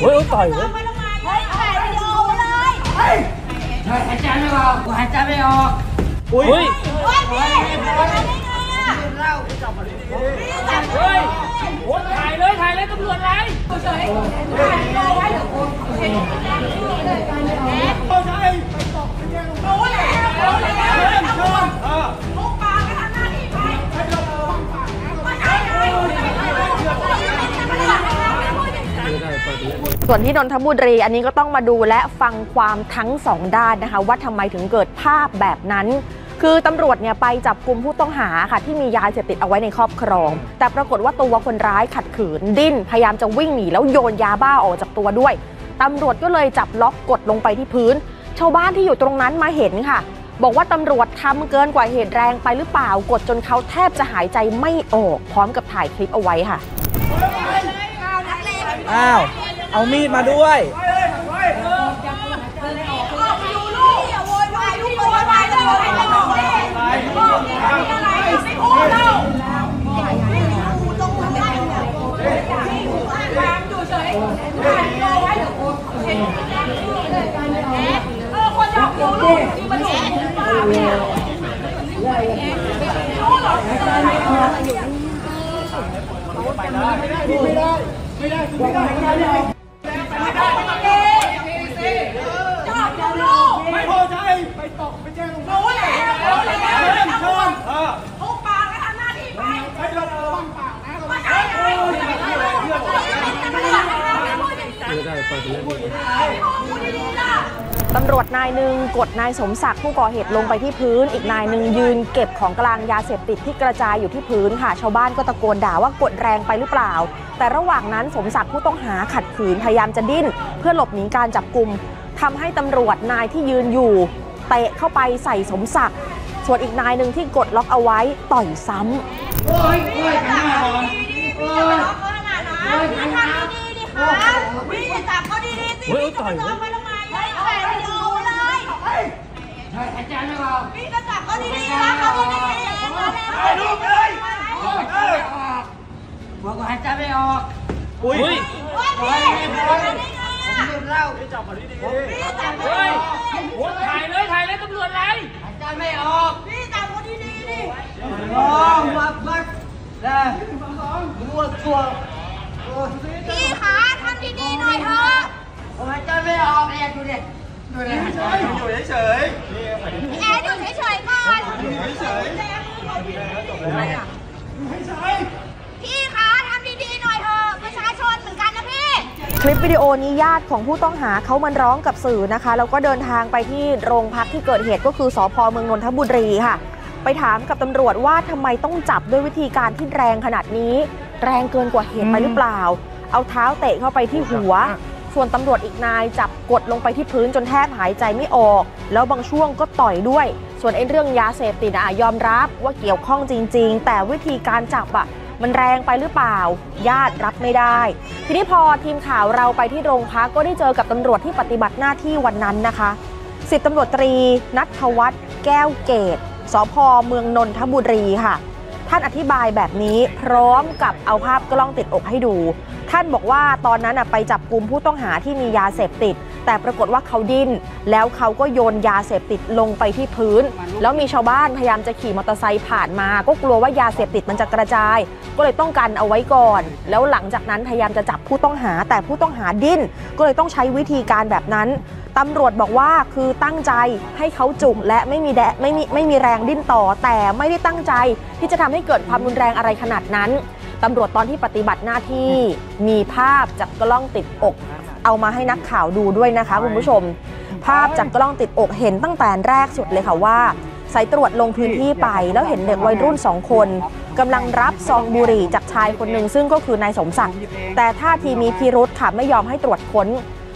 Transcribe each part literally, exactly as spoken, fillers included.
เฮ้ยต่อยเว้ยเฮ้ยไก่โดนเลยเฮ้ยหายใจไม่ออกกูหายใจไม่ออกอุ้ยเฮ้ยพี่ทำได้ไงอ่ะเล่าจับมาดิจับเลยโอ้ถ่ายเลยถ่ายเลยตำรวจไรเฉยถ่ายเลยเดี๋ยวกูเห็นเลยการเลยเข้าใจไปตบไปแย่งโอ้ยโอ้ยโอ้ยส่วนที่นนทบุรีอันนี้ก็ต้องมาดูและฟังความทั้งสองด้านนะคะว่าทำไมถึงเกิดภาพแบบนั้นคือตำรวจเนี่ยไปจับกลุ่มผู้ต้องหาค่ะที่มียาเสพติดเอาไว้ในครอบครองแต่ปรากฏว่าตัวคนร้ายขัดขืนดิ้นพยายามจะวิ่งหนีแล้วโยนยาบ้าออกจากตัวด้วยตำรวจก็เลยจับล็อกกดลงไปที่พื้นชาวบ้านที่อยู่ตรงนั้นมาเห็นค่ะบอกว่าตำรวจทำเกินกว่าเหตุแรงไปหรือเปล่ากดจนเขาแทบจะหายใจไม่ออกพร้อมกับถ่ายคลิปเอาไว้ค่ะอ้าวเอามีดมาด้วยไม่ได้ไม่ได้ไม่ได้ไม่ได้จอดดูลูกไม่พอใจไปตกไปแจ้งลงรู้แล้วรู้แล้วทำทุกปากและทำหน้าที่ไปไม่เราต้องปากนะไม่ใช่ไงตำรวจนายหนึ่งกดนายสมศักดิ์ผู้ก่อเหตุลงไปที่พื้นอีกนายหนึ่งยืนเก็บของกลางยาเสพติดที่กระจายอยู่ที่พื้นค่ะชาวบ้านก็ตะโกนด่าว่ากดแรงไปหรือเปล่าแต่ระหว่างนั้นสมศักดิ์ผู้ต้องหาขัดขืนพยายามจะดิ้นเพื่อหลบหนีการจับกุมทำให้ตำรวจนายที่ยืนอยู่เตะเข้าไปใส่สมศักดิ์ส่วนอีกนายหนึ่งที่กดล็อกเอาไว้ต่อยซ้ำโอ้ยโอ้ยขนาดนั้นโอ้ยขนาดนั้นดีๆค่ะพี่จับก็ดีๆสิพี่จะมาจ้องไว้ทำไมเฮ้ยแหวนโดนเลยเฮ้ยหายใจไม่ออกพี่จับก็ดีๆนะเขาดีๆบอกว่าหายใจไม่ออกอุ้ยโอ้ยโอ้ยดื่มเหล้าจับมาดิดิพี่จับเลยโอ้ยถ่ายเลยถ่ายเลยตำรวจไรหายใจไม่ออกพี่จับมาดิดิดิโอ้มาบักเลยรัวตัวพี่ขาทำดีๆหน่อยเถอะหายใจไม่ออกแอนดูดิดูดิอยู่เฉยแอนอยู่เฉยก่อนอยู่เฉยอยู่เฉยพี่คะทำดีๆหน่อยเถอะประชาชนเหมือนกันนะพี่คลิปวิดีโอนี้ญาติของผู้ต้องหาเขามันร้องกับสื่อนะคะแล้วก็เดินทางไปที่โรงพักที่เกิดเหตุก็คือสภ.เมืองนนทบุรีค่ะไปถามกับตำรวจว่าทำไมต้องจับด้วยวิธีการที่แรงขนาดนี้แรงเกินกว่าเหตุไปหรือเปล่าเอาเท้าเตะเข้าไปที่หัวส่วนตำรวจอีกนายจับกดลงไปที่พื้นจนแทบหายใจไม่ออกแล้วบางช่วงก็ต่อยด้วยส่วนไอ้เรื่องยาเสพติดอะยอมรับว่าเกี่ยวข้องจริงๆแต่วิธีการจับอะมันแรงไปหรือเปล่าญาติรับไม่ได้ทีนี้พอทีมข่าวเราไปที่โรงพักก็ได้เจอกับตำรวจที่ปฏิบัติหน้าที่วันนั้นนะคะสิบตำรวจตรีณัฐวัฒน์แก้วเกตสภ.เมืองนนทบุรีค่ะท่านอธิบายแบบนี้พร้อมกับเอาภาพกล้องติดอกให้ดูท่านบอกว่าตอนนั้นไปจับกุมผู้ต้องหาที่มียาเสพติดแต่ปรากฏว่าเขาดิ้นแล้วเขาก็โยนยาเสพติดลงไปที่พื้นแล้วมีชาวบ้านพยายามจะขี่มอเตอร์ไซค์ผ่านมาก็กลัวว่ายาเสพติดมันจะกระจายก็เลยต้องกันเอาไว้ก่อนแล้วหลังจากนั้นพยายามจะจับผู้ต้องหาแต่ผู้ต้องหาดิ้นก็เลยต้องใช้วิธีการแบบนั้นตำรวจบอกว่าคือตั้งใจให้เขาจุกและไม่มีแดะไม่มีไม่มีแรงดิ้นต่อแต่ไม่ได้ตั้งใจที่จะทำให้เกิดความรุนแรงอะไรขนาดนั้นตำรวจตอนที่ปฏิบัติหน้าที่มีภาพจากกล้องติดอกเอามาให้นักข่าวดูด้วยนะคะคุณผู้ชมภาพจากกล้องติดอกเห็นตั้งแต่แรกสุดเลยค่ะว่าสายตรวจลงพื้นที่ไปแล้วเห็นเด็กวัยรุ่นสองคนกำลังรับซองบุหรี่จากชายคนหนึ่งซึ่งก็คือนายสมศักดิ์แต่ท่าทีมีพิรุธค่ะไม่ยอมให้ตรวจค้น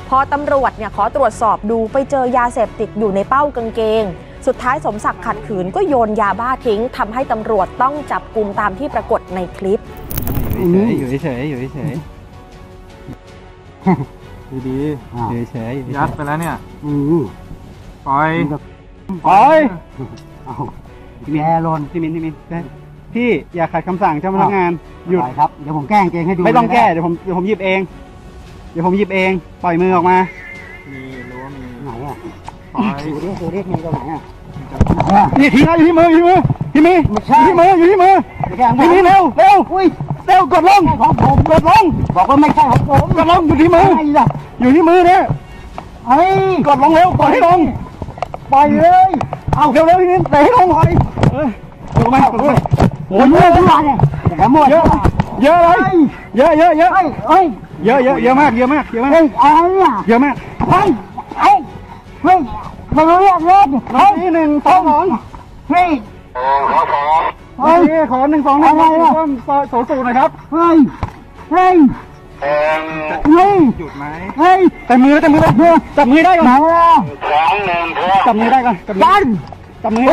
พอตำรวจเนี่ยขอตรวจสอบดูไปเจอยาเสพติดอยู่ในเป้ากางเกงสุดท้ายสมศักดิ์ขัดขืนก็โยนยาบ้าทิ้งทำให้ตำรวจต้องจับกุมตามที่ปรากฏในคลิปอยู่เฉยๆอยู่เฉยๆดีๆอยู่เฉยๆยัดไปแล้วเนี่ยปล่อยปล่อยแย่ลนพี่มินพี่มินพี่อย่าขัดคำสั่งเจ้าพนักงานหยุดครับเดี๋ยวผมแก้กางเกงให้ดูไม่ต้องแก้เดี๋ยวผมเดี๋ยวผมหยิบเอง เดี๋ยวผมหยิบเองปล่อยมือออกมามีรู้ว่ามีไหนอ่ะปล่อยดูดิดูดิมีตรงไหนอ่ะนี่ทิ้งแล้วอยู่ที่มืออยู่ที่มือที่มือที่มืออยู่ที่มือที่มือเร็วเร็วเร็วกดลงของผมกดลงบอกว่าไม่ใช่ของผมกดลงอยู่ที่มืออยู่ที่มือเนี่ยไอ้กดลงเร็วกดให้ลงปล่อยเลยเอาเร็วเร็วทีนี้เตะให้ลงหน่อยเออลงมาลงมาโอ้ยเยอะมากเนี่ยแต่หมดเยอะเยอะเลยเยอะเยอะเยอะเฮ้ยเยอะเยอะเยอะมากเยอะมากเยอะมากเฮ้ยไอ้เนี่ยเยอะมากเฮ้ยไอ้เฮ้ยมาเรียกเรียกเฮ้ยหนึ่งสองสองเฮ้ยเฮ้ยขอหนึ่งสองหนึ่งสองสองสูงหน่อยครับเฮ้ยเฮ้ยเฮ้ยหยุดไหมเฮ้ยแต่มือแต่มือจับมือจับมือได้ก่อนจับมือได้ก่อนจับจับมือ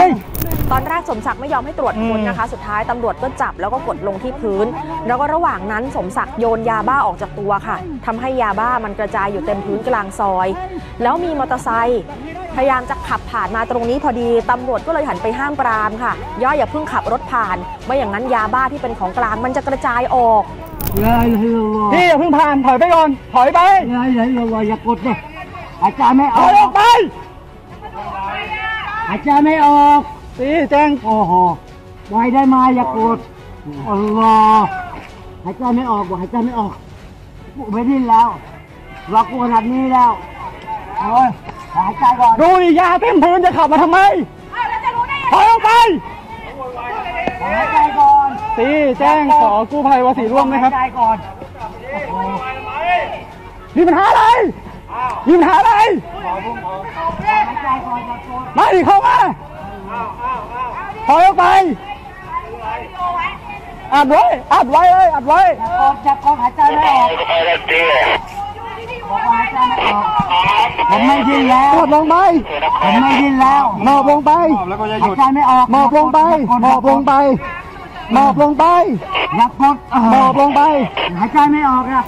ตอนแรกสมศักดิ์ไม่ยอมให้ตรวจค้นนะคะสุดท้ายตำรวจก็จับแล้วก็กดลงที่พื้นแล้วก็ระหว่างนั้นสมศักดิ์โยนยาบ้าออกจากตัวค่ะทำให้ยาบ้ามันกระจายอยู่เต็มพื้นกลางซอยแล้วมีมอเตอร์ไซค์พยายามจะขับผ่านมาตรงนี้พอดีตำรวจก็เลยหันไปห้ามปรามค่ะย่ออย่าเพิ่งขับรถผ่านไม่อย่างนั้นยาบ้าที่เป็นของกลางมันจะกระจายออกพี่อย่าเพิ่งผ่านถอยไปก่อนถอยไปอย่ากดเลยอาจารย์ไม่ออกถอยออกไปอาจารย์ไม่ออกตีแจ้งโอ้โหไว้ได้มาอย่ากดอัลลอฮ์หายใจไม่ออกบอกหายใจไม่ออกไม่ดิ้นแล้วล็อกกูขนาดนี้แล้วโอ้ยหายใจก่อนดูยาเต็มพื้นจะขับมาทำไมถอยออกไปหายใจก่อนตีแจ้งขอกู้ภัยวสีร่วมนะครับหายใจก่อนมีปัญหาอะไรมีปัญหาอะไรมาดิเข้ามาถอยออกไปอัดไว้อัดไว้เลยอัดไว้จับกองหายใจไม่ออกผมไม่ยินแล้วหมอบลงไปผมไม่ยินแล้วหมอบลงไปหายใจไม่ออกหมอบลงไปหมอบลงไปหมอบลงไปนักพจน์หมอบลงไปหายใจไม่ออกอะ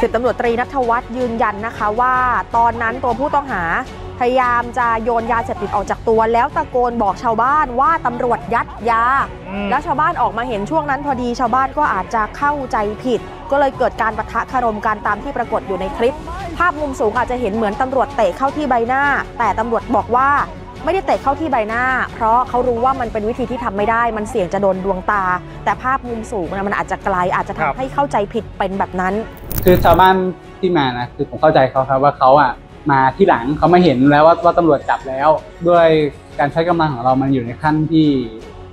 สิบตำรวจตรีณัฐวัฒน์ยืนยันนะคะว่าตอนนั้นตัวผู้ต้องหาพยายามจะโยนยาเสพติดออกจากตัวแล้วตะโกนบอกชาวบ้านว่าตำรวจยัดยาแล้วชาวบ้านออกมาเห็นช่วงนั้นพอดีชาวบ้านก็อาจจะเข้าใจผิดก็เลยเกิดการปะทะคารมกันตามที่ปรากฏอยู่ในคลิปภาพมุมสูงอาจจะเห็นเหมือนตำรวจเตะเข้าที่ใบหน้าแต่ตำรวจบอกว่าไม่ได้เตะเข้าที่ใบหน้าเพราะเขารู้ว่ามันเป็นวิธีที่ทำไม่ได้มันเสี่ยงจะโดนดวงตาแต่ภาพมุมสูงมันอาจจะไกลอาจจะทำให้เข้าใจผิดเป็นแบบนั้นคือชาวบ้านที่มานะคือผมเข้าใจเขาครับว่าเขาอ่ะมาที่หลังเขาไม่เห็นแล้วว่าว่าตำรวจจับแล้วด้วยการใช้กำลังของเรามันอยู่ในขั้นที่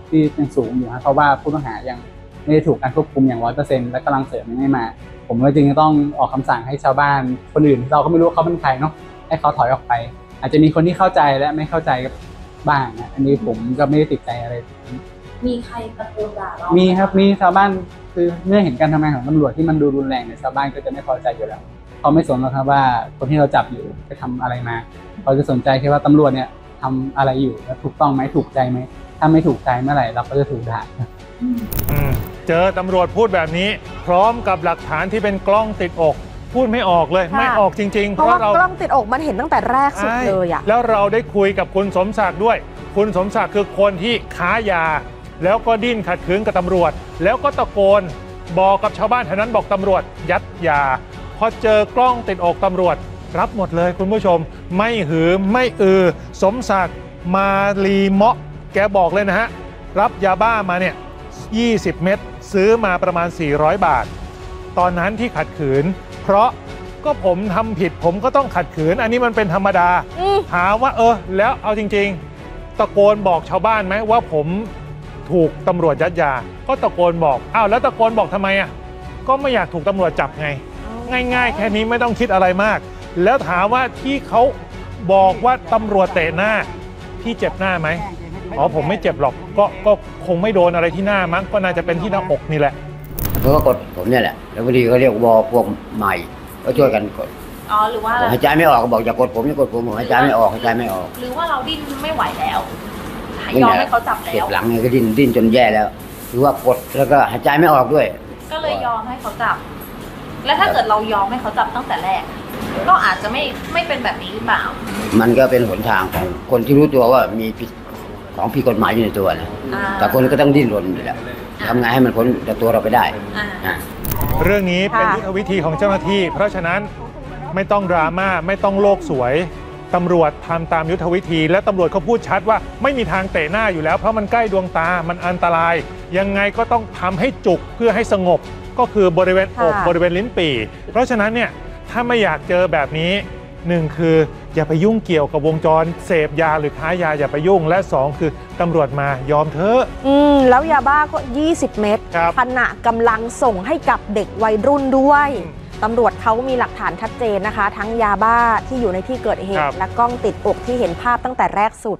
ที่ยังสูงอยู่ครับเพราะว่าผู้ต้องหายังไม่ได้ถูกการควบคุมอย่างร้อยเปอร์เซ็นต์และกำลังเสริมยังไม่มาผมก็จึงต้องออกคำสั่งให้ชาวบ้านคนอื่นเราก็ไม่รู้เขาเป็นใครเนาะให้เขาถอยออกไปอาจจะมีคนที่เข้าใจและไม่เข้าใจบ้างนะอันนี้ผมก็ไม่ได้ติดใจอะไรมีใครตะโกนด่าเรามีครับมีชาวบ้านคือเมื่อเห็นการทำงานของตำรวจที่มันดูรุนแรงเนี่ยชาวบ้านก็จะไม่พอใจอยู่แล้วเขาไม่สนหรอกครับว่าคนที่เราจับอยู่ไปทำอะไรมาเขาจะสนใจแค่ว่าตำรวจเนี่ยทำอะไรอยู่แล้วถูกต้องไหมถูกใจไหมถ้าไม่ถูกใจเมื่อไหร่เราก็จะถูกด่าเจอตำรวจพูดแบบนี้พร้อมกับหลักฐานที่เป็นกล้องติดอกพูดไม่ออกเลยไม่ออกจริงๆเพราะว่ากล้องติดอกมันเห็นตั้งแต่แรกสุดเลยอ่ะแล้วเราได้คุยกับคุณสมศักดิ์ด้วยคุณสมศักดิ์คือคนที่ค้ายาแล้วก็ดิ้นขัดขืนกับตำรวจแล้วก็ตะโกนบอกกับชาวบ้านแถวนั้นบอกตำรวจยัดยาพอเจอกล้องติดอกตำรวจรับหมดเลยคุณผู้ชมไม่หือไม่อือสมศักดิ์มาลีเมาะแกบอกเลยนะฮะรับยาบ้ามาเนี่ยยี่สิบเม็ดซื้อมาประมาณสี่ร้อยบาทตอนนั้นที่ขัดขืนเพราะก็ผมทำผิดผมก็ต้องขัดขืนอันนี้มันเป็นธรรมดาหาว่าเออแล้วเอาจริงๆตะโกนบอกชาวบ้านไหมว่าผมถูกตำรวจยัดยาก็ตะโกนบอกอ้าวแล้วตะโกนบอกทำไมอ่ะก็ไม่อยากถูกตำรวจจับไงง่ายๆแค่นี้ไม่ต้องคิดอะไรมากแล้วถามว่าที่เขาบอกว่าตำรวจเตะหน้าพี่เจ็บหน้าไหมอ๋อผมไม่เจ็บหรอกก็ก็คงไม่โดนอะไรที่หน้ามั้งก็น่าจะเป็นที่หน้าอกนี่แหละเพราะว่ากดผมเนี่ยแหละแล้วพอดีเขาเรียกบอกพวกใหม่ก็ช่วยกันกดอ๋อหรือว่าหายใจไม่ออกก็บอกอย่ากดผมอย่ากดผมหายใจไม่ออกหายใจไม่ออกหรือว่าเราดิ้นไม่ไหวแล้วยอมให้เขาจับแล้วเจ็บหลังเลยก็ดิ้นดิ้นจนแย่แล้วหรือว่ากดแล้วก็หายใจไม่ออกด้วยก็เลยยอมให้เขาจับแล้วถ้าเกิดเรายอมให้เขาจับตั้งแต่แรกก็อาจจะไม่ไม่เป็นแบบนี้หรือเปล่ามันก็เป็นหนทางของคนที่รู้ตัวว่ามีของผิดกฎหมายอยู่ในตัวนะแต่คนก็ต้องดิ้นรนอยู่แล้วทำไงให้มันพ้นจากตัวเราไปได้ เรื่องนี้เป็นยุทธวิธีของเจ้าหน้าที่เพราะฉะนั้นไม่ต้องดราม่าไม่ต้องโลกสวยตำรวจทำตามยุทธวิธีและตำรวจเขาพูดชัดว่าไม่มีทางเตะหน้าอยู่แล้วเพราะมันใกล้ดวงตามันอันตรายยังไงก็ต้องทำให้จุกเพื่อให้สงบก็คือบริเวณอกบริเวณลิ้นปี่เพราะฉะนั้นเนี่ยถ้าไม่อยากเจอแบบนี้หนึ่งคืออย่าไปยุ่งเกี่ยวกับวงจรเสพยาหรือค้ายาอย่าไปยุ่งและสองคือตำรวจมายอมเถอะอืมแล้วยาบ้าก็ยี่สิบเม็ดขณะกำลังส่งให้กับเด็กวัยรุ่นด้วยตำรวจเขามีหลักฐานชัดเจนนะคะทั้งยาบ้าที่อยู่ในที่เกิดเหตุและกล้องติดอกที่เห็นภาพตั้งแต่แรกสุด